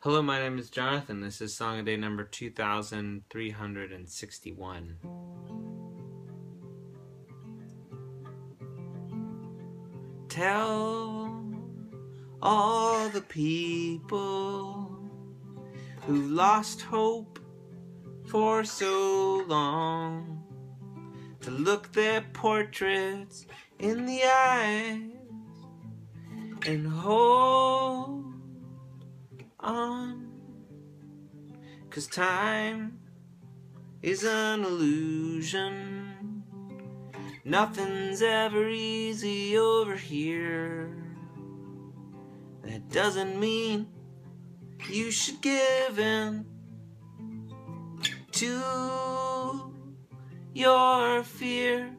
Hello, my name is Jonathan. This is Song of Day number 2361. Tell all the people who lost hope for so long to look their portraits in the eyes and hold on, 'cause time is an illusion. Nothing's ever easy over here. That doesn't mean you should give in to your fear.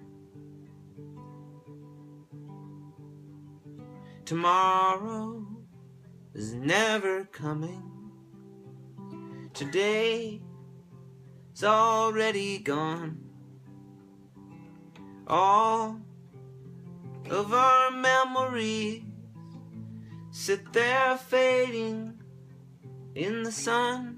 Tomorrow is never coming. Today is already gone. All of our memories sit there fading in the sun.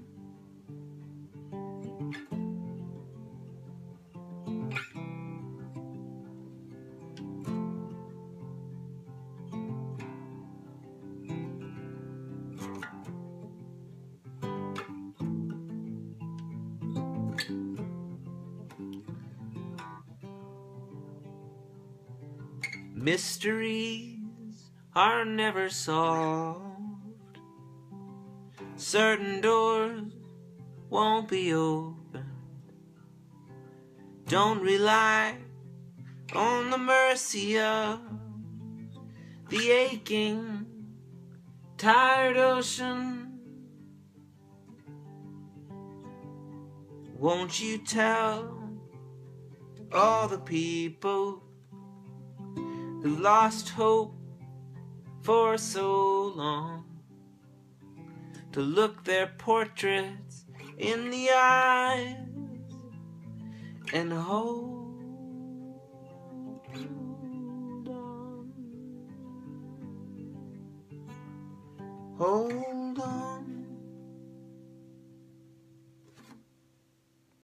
Mysteries are never solved. Certain doors won't be opened. Don't rely on the mercy of the aching, tired ocean. Won't you tell all the people who lost hope for so long to look their portraits in the eyes and hold on. Hold on.